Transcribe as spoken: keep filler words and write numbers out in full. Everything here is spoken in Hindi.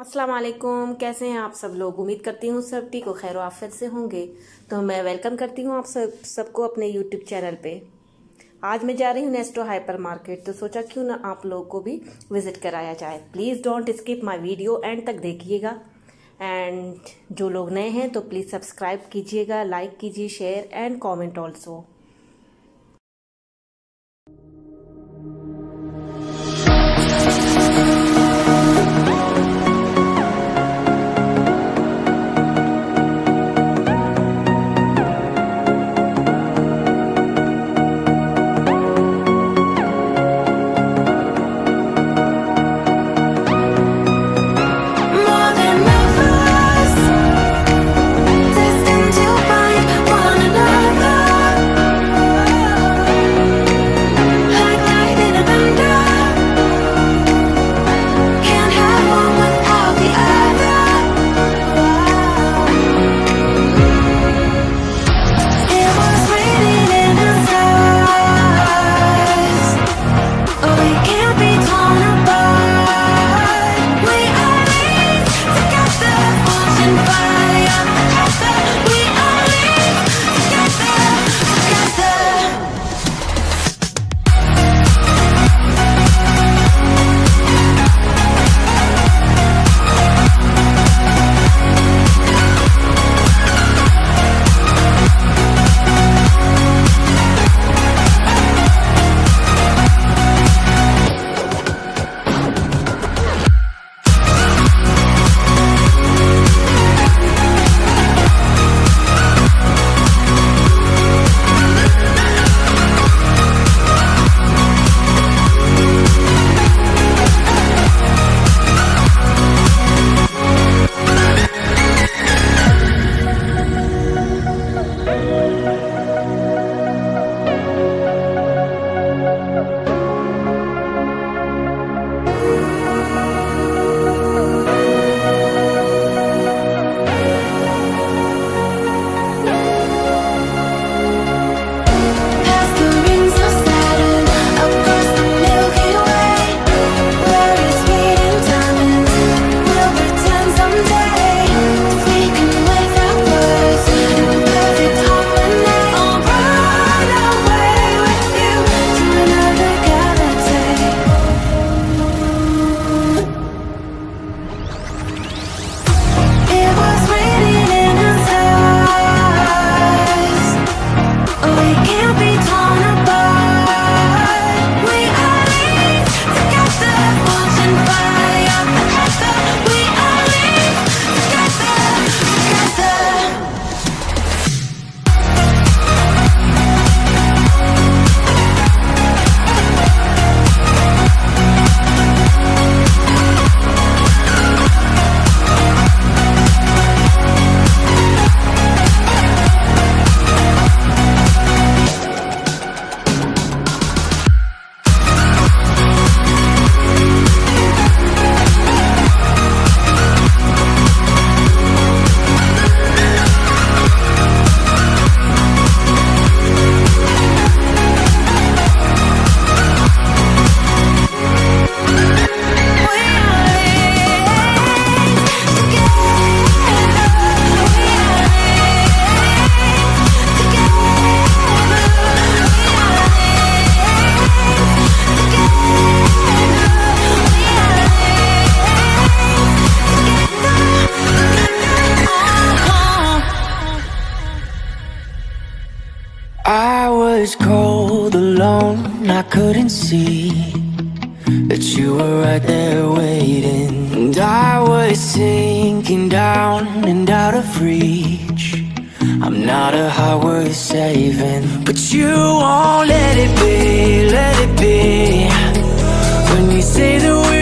अस्सलाम वालेकुम। कैसे हैं आप सब लोग? उम्मीद करती हूँ सब ठीक हो, खैर आफियत से होंगे। तो मैं वेलकम करती हूँ आप सब सबको अपने यूट्यूब चैनल पे। आज मैं जा रही हूँ नेस्टो हाइपर मार्केट, तो सोचा क्यों ना आप लोगों को भी विज़िट कराया जाए। Please don't skip my video, end तक देखिएगा। एंड जो लोग नए हैं तो प्लीज़ सब्सक्राइब कीजिएगा, लाइक कीजिए, share and comment also. Cold, alone, I couldn't see that you were right there waiting, and I was sinking down and out of reach. I'm not a high worth saving, but you won't let it be, let it be. When you say the word